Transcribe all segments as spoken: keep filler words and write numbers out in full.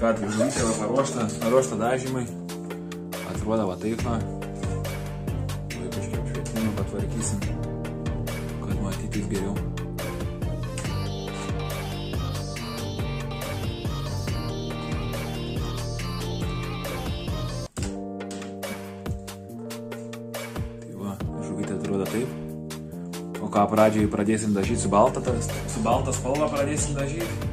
ką atvaizduoti, va paruošta, paruošta dažymai. Atrodo va taip, va. Vai kažkiek švietimą patvarkysim, kad matytis geriau. Ką pradžiai pradėsim dažyti su balta, su balta spalva pradėsim dažyti.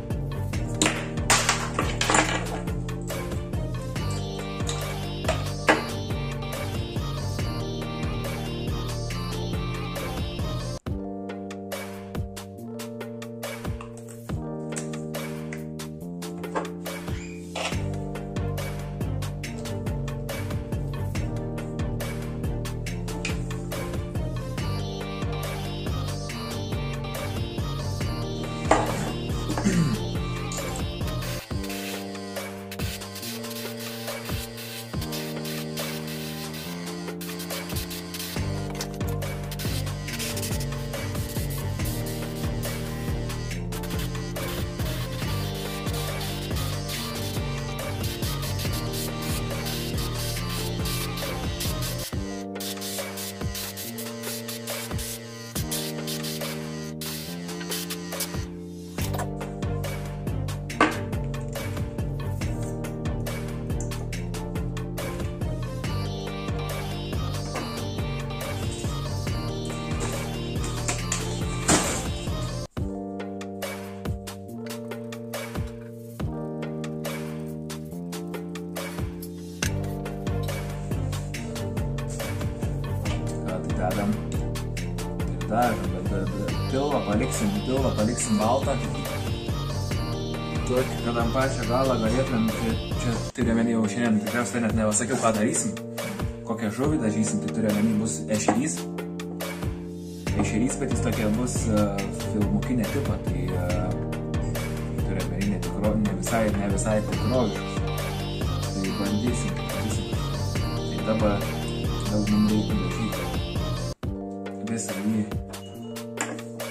Dedam ir dažam, bet pilvą paliksim, pilvą paliksim baltą. Tokį, kad ant pačią galą galėtumėm, čia turiuomenį jau šiandien tikriausiai net nepasakiau, ką darysim, kokią žuvį dažysim, tai turiuomenį bus ešerys. Ešerys, bet jis tokia bus filmukinė tipo, tai turiuomenį ne visai, ne visai tikroviškas. Tai bandysim, tai dabar daug mums reikia dažyti. Visą jį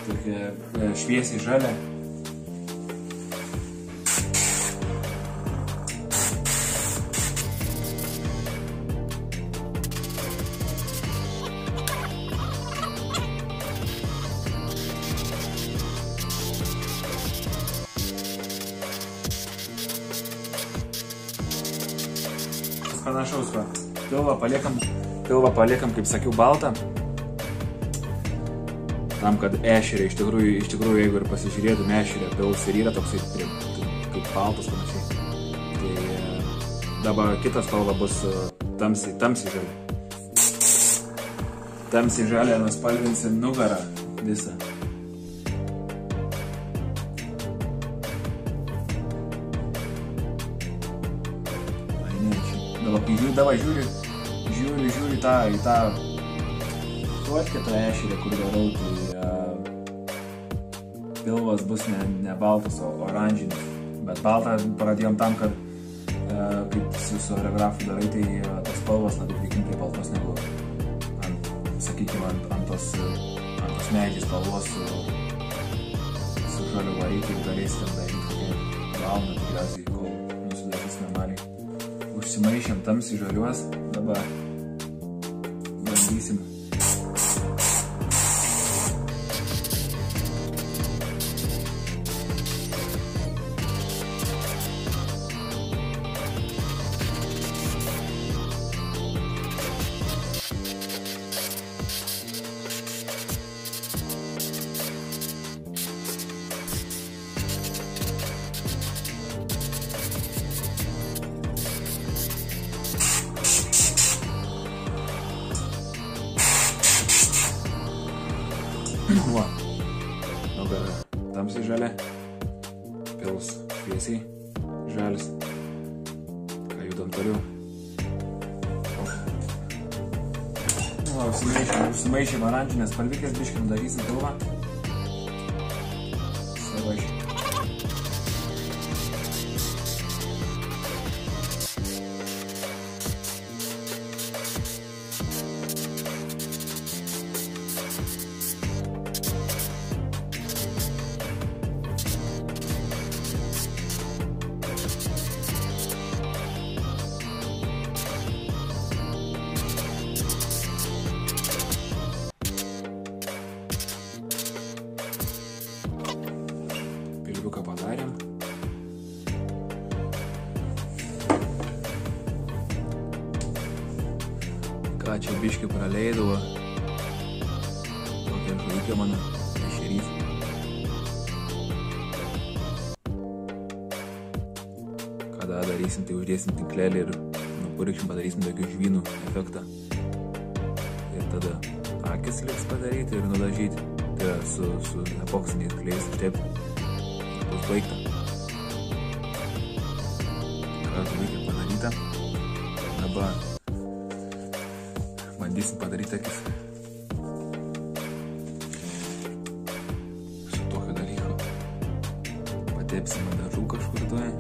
tokia šviesiai žalia. Panašaus va, pilvą paliekam, pilvą paliekam, kaip sakiau, baltą. Tam, kad ešerė, iš tikrųjų, iš tikrųjų, jeigu ir pasižiūrėtum ešerė, pilvas ir yra toksai kaip paltas panašiai. Tai dabar kitas spalva bus tamsiai, tamsiai žalia. Tamsiai žalia nuspalvinsim nugarą visą. Ai ne, čia. Dabar žiūriu, žiūriu, žiūriu tą, į tą tuotkitą ešerę, kur darau, tai pilvas bus ne, ne baltas, o oranžinis. Bet baltą pradėjom tam, kad e, kaip su, su aerografu darai, tai e, tos spalvas labai reikim prie baltos negu ant, sakykime, ant, ant tos, tos medžiais spalvos su, su žaliu varyti, galėsim daryti galvą, tikriausiai, kol nusidarys normaliai. Užsimaišėm tamsiai žaliuos, dabar bandysim. Va, nugara tamsiai žalia, pils šviesiai žalis. Ką judam toliau. Va, užsimaišėm oranžinės spalvikės, biškim darysim pilvą. Savaišim. ačiū biškiu praleidau. Tokia žvaigė mano išėrys. Kada darysim, tai uždėsim tinklelį ir nupurikšim, padarysim tokių žvynų efektą. Ir tada akis liks padaryti ir nudažyti. Tai yra su, su epoksiniais klijais tepti. Bus baigta. Kartu reikia padaryta. Dabar bandysim padaryti akis. Su tokio dalyko. Patepsim dažų kažkur toje.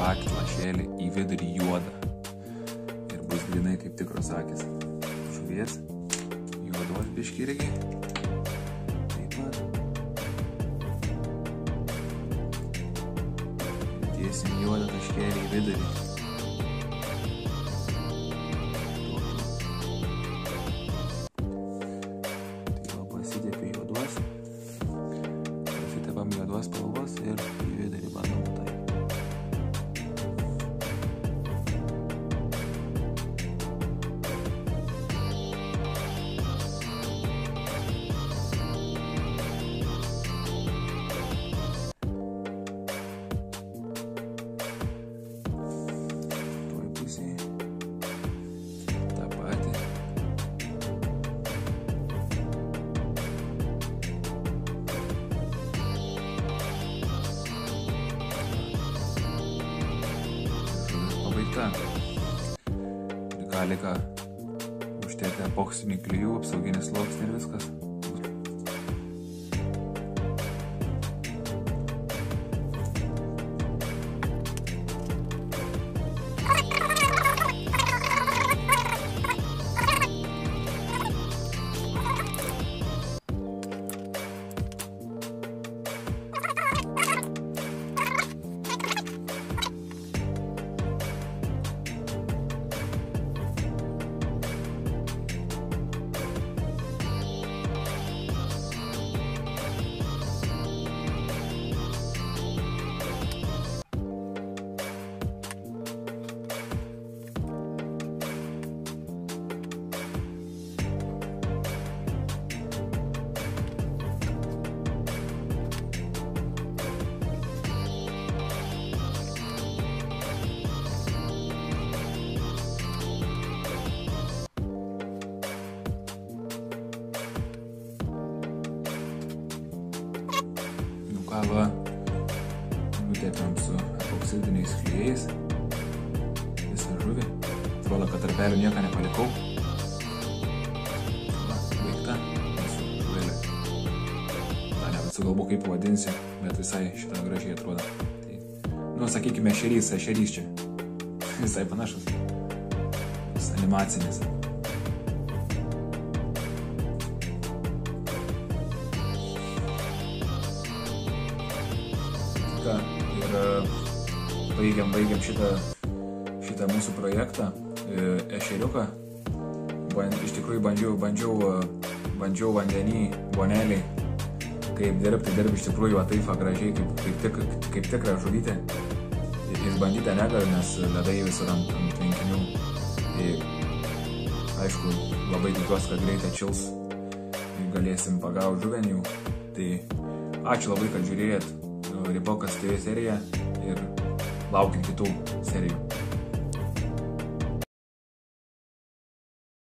Pakį lašelį į vidurį juodą ir bus grinai kaip tikros akis. Žuvies, juodos biškį irgi. Taip pat. Dėsim juodą taškelį į vidurį. Tai va, pasidėpė juodos. Pasitėpam juodos spalvos ir į vidurį bandom tai. Galika užtėti epoksinį klijų, apsauginis sluoksnį ir viskas. Kava nutėpiam su epoksidiniais klijais visą žuvį. Atrodo, kad tarpelių nieko nepalikau. Va, baigta mūsų žuvėlė. Na, nebesugalbu kaip vadinsiu, bet visai šitą gražiai atrodo. Tai, nu, sakykime, šerys, šerys čia. Visai panašus. Jis animacinis. Ir baigiam, baigiam šitą, šitą mūsų projektą, ešeriuką. Iš tikrųjų bandžiau, bandžiau, bandžiau vandenį, bonelį, kaip dirbti, dirb iš tikrųjų va taip gražiai, kaip, kaip, tik, kaip tikra žuvytė. Išbandytą negaliu, nes ledai visur ant tvenkinių. Aišku, labai tikiuosi, kad greitai atšils ir galėsim pagauti žuvenių. Tai ačiū labai, kad žiūrėjot Rybokas T V seriją ir laukiam kitų serijų.